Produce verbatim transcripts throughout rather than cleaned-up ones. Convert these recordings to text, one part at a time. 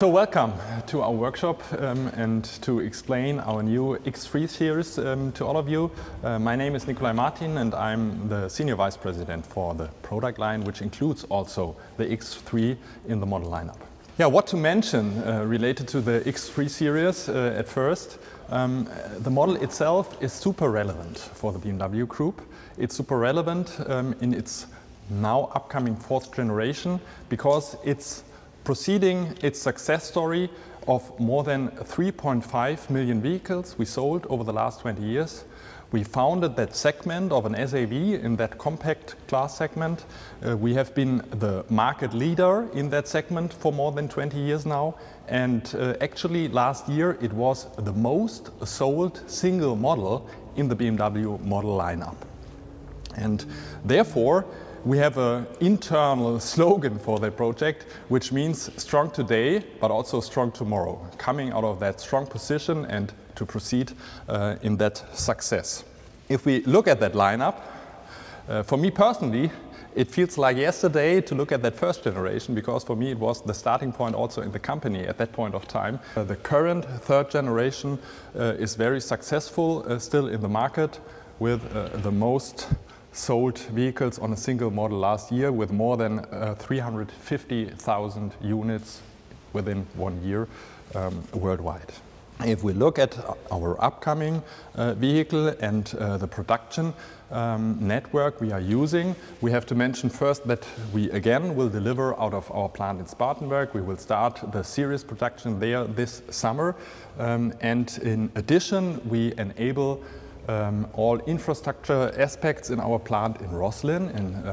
So welcome to our workshop um, and to explain our new X three series um, to all of you. Uh, my name is Nikolai Martin and I'm the Senior Vice President for the product line, which includes also the X three in the model lineup. Yeah, what to mention uh, related to the X three series uh, at first. Um, the model itself is super relevant for the B M W Group. It's super relevant um, in its now upcoming fourth generation because it's proceeding its success story of more than three point five million vehicles we sold over the last twenty years. We founded that segment of an S A V in that compact class segment. Uh, we have been the market leader in that segment for more than twenty years now. And uh, actually last year it was the most sold single model in the B M W model lineup. And therefore, we have an internal slogan for that project, which means strong today, but also strong tomorrow, coming out of that strong position and to proceed uh, in that success. If we look at that lineup, uh, for me personally, it feels like yesterday to look at that first generation, because for me it was the starting point also in the company at that point of time. Uh, the current third generation uh, is very successful uh, still in the market with uh, the most sold vehicles on a single model last year, with more than uh, three hundred fifty thousand units within one year um, worldwide. If we look at our upcoming uh, vehicle and uh, the production um, network we are using, we have to mention first that we again will deliver out of our plant in Spartanburg. We will start the series production there this summer. Um, and in addition, we enable Um, all infrastructure aspects in our plant in Rosslyn in uh,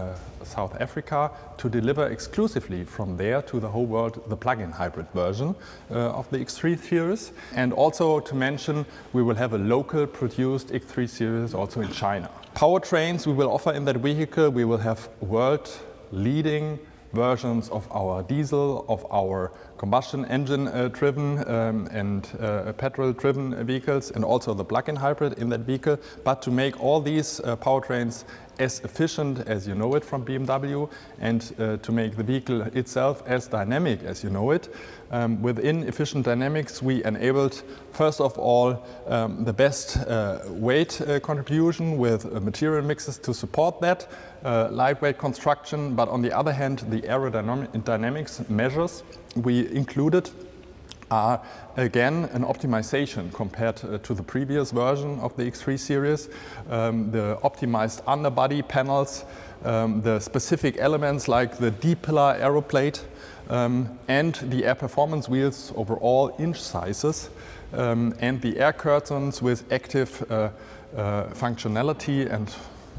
South Africa to deliver exclusively from there to the whole world the plug-in hybrid version uh, of the X three series. And also to mention, we will have a local produced X three series also in China. Powertrains we will offer in that vehicle. We will have world leading versions of our diesel, of our combustion engine uh, driven um, and uh, petrol driven vehicles, and also the plug-in hybrid in that vehicle. But to make all these uh, powertrains as efficient as you know it from B M W, and uh, to make the vehicle itself as dynamic as you know it. Um, within efficient dynamics, we enabled, first of all, um, the best uh, weight uh, contribution with uh, material mixes to support that, uh, lightweight construction, but on the other hand, the aerodynamics measures we included are again an optimization compared uh, to the previous version of the X three series. Um, the optimized underbody panels, um, the specific elements like the D-pillar aeroplate, um, and the air performance wheels over all inch sizes, um, and the air curtains with active uh, uh, functionality and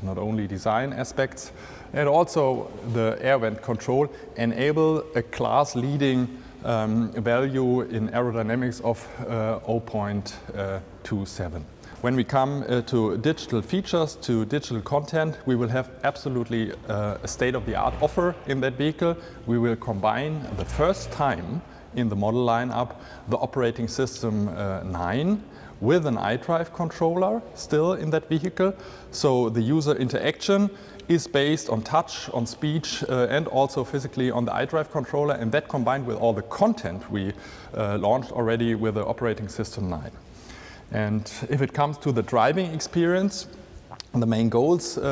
not only design aspects, and also the air vent control enable a class-leading Um, value in aerodynamics of uh, zero point two seven. When we come uh, to digital features, to digital content, we will have absolutely uh, a state-of-the-art offer in that vehicle. We will combine the first time in the model lineup the Operating System uh, nine with an iDrive controller still in that vehicle. So the user interaction is based on touch, on speech, uh, and also physically on the iDrive controller, and that combined with all the content we uh, launched already with the Operating System nine. And if it comes to the driving experience, the main goals uh,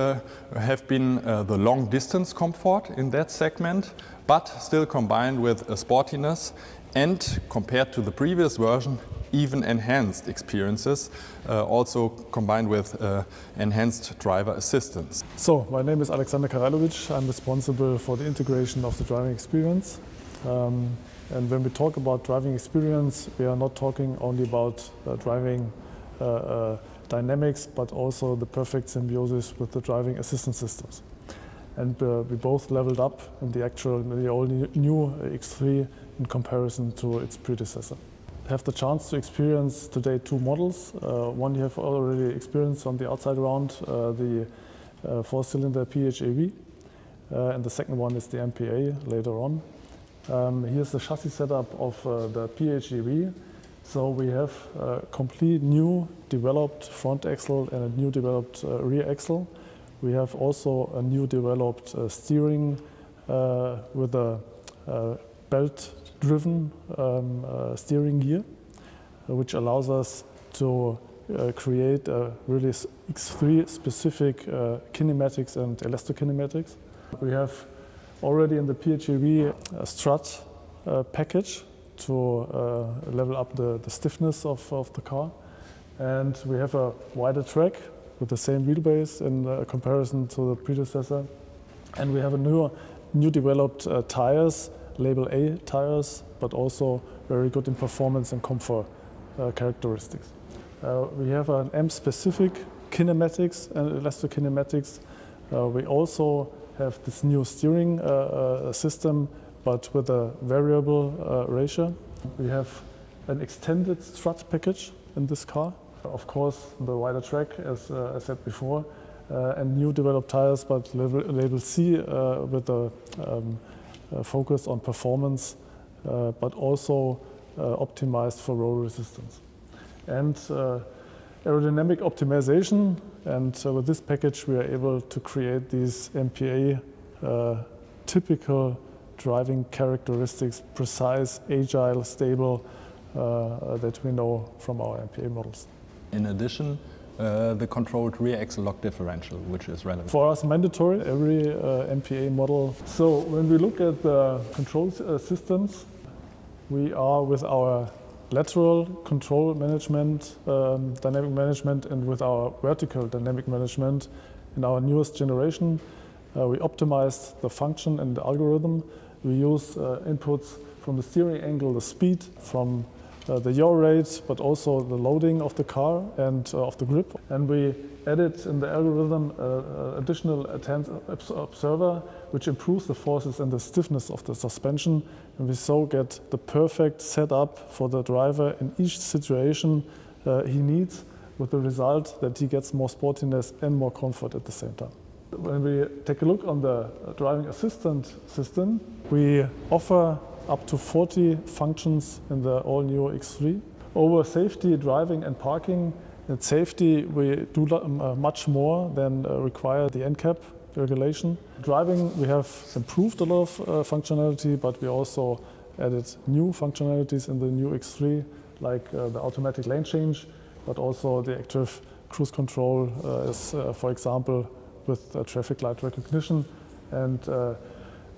have been uh, the long distance comfort in that segment, but still combined with a sportiness and, compared to the previous version, even enhanced experiences, uh, also combined with uh, enhanced driver assistance. So, my name is Alexander Karelovich. I'm responsible for the integration of the driving experience. Um, and when we talk about driving experience, we are not talking only about uh, driving uh, uh, dynamics, but also the perfect symbiosis with the driving assistance systems. And uh, we both leveled up in the actual, in the all new X three in comparison to its predecessor. Have the chance to experience today two models. Uh, one you have already experienced on the outside round, uh, the uh, four-cylinder P H E V, uh, and the second one is the M P A later on. Um, here's the chassis setup of uh, the P H E V. So we have a complete new developed front axle and a new developed uh, rear axle. We have also a new developed uh, steering uh, with a uh, belt driven um, uh, steering gear, which allows us to uh, create a really X three specific uh, kinematics and elastokinematics. We have already in the P H E V a strut uh, package to uh, level up the, the stiffness of, of the car, and we have a wider track with the same wheelbase in uh, comparison to the predecessor, and we have a new, new developed uh, tires, label A tires, but also very good in performance and comfort uh, characteristics. Uh, we have an M-specific kinematics and elastokinematics. Uh, we also have this new steering uh, uh, system, but with a variable uh, ratio. We have an extended strut package in this car. Of course, the wider track, as uh, I said before, uh, and new developed tires, but label, label C uh, with a um, uh, focus on performance, uh, but also uh, optimized for roll resistance. And uh, aerodynamic optimization, and uh, with this package we are able to create these M P A uh, typical driving characteristics, precise, agile, stable, uh, that we know from our M P A models. In addition, uh, the controlled rear axle lock differential, which is relevant. For us, mandatory, every uh, M P A model. So when we look at the control uh, systems, we are with our lateral control management, um, dynamic management, and with our vertical dynamic management in our newest generation. Uh, we optimized the function and the algorithm. We use uh, inputs from the steering angle, the speed, from uh, the yaw rate, but also the loading of the car and uh, of the grip. And we added in the algorithm uh, additional observer, which improves the forces and the stiffness of the suspension. And we so get the perfect setup for the driver in each situation uh, he needs, with the result that he gets more sportiness and more comfort at the same time. When we take a look on the driving assistant system, we offer up to forty functions in the all-new X three. Over safety, driving and parking, in safety we do much more than require the N C A P regulation. Driving, we have improved a lot of uh, functionality, but we also added new functionalities in the new X three, like uh, the automatic lane change, but also the active cruise control, uh, as, uh, for example, with uh, traffic light recognition. And uh,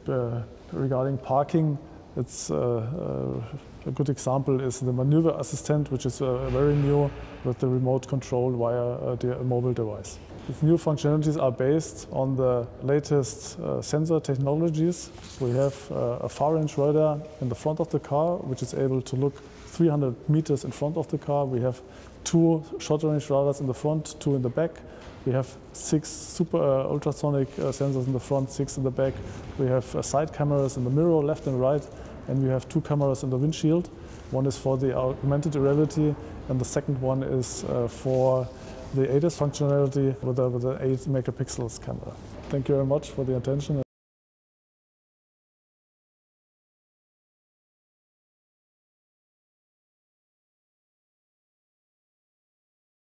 uh, regarding parking, it's, uh, uh, a good example is the maneuver assistant, which is uh, very new, with the remote control via uh, the mobile device. These new functionalities are based on the latest uh, sensor technologies. We have uh, a far-range radar in the front of the car, which is able to look three hundred meters in front of the car. We have two short-range radars in the front, two in the back. We have six super uh, ultrasonic uh, sensors in the front, six in the back. We have uh, side cameras in the mirror, left and right, and we have two cameras in the windshield. One is for the augmented reality, and the second one is uh, for the A D I S functionality with an eight megapixels camera. Thank you very much for the attention.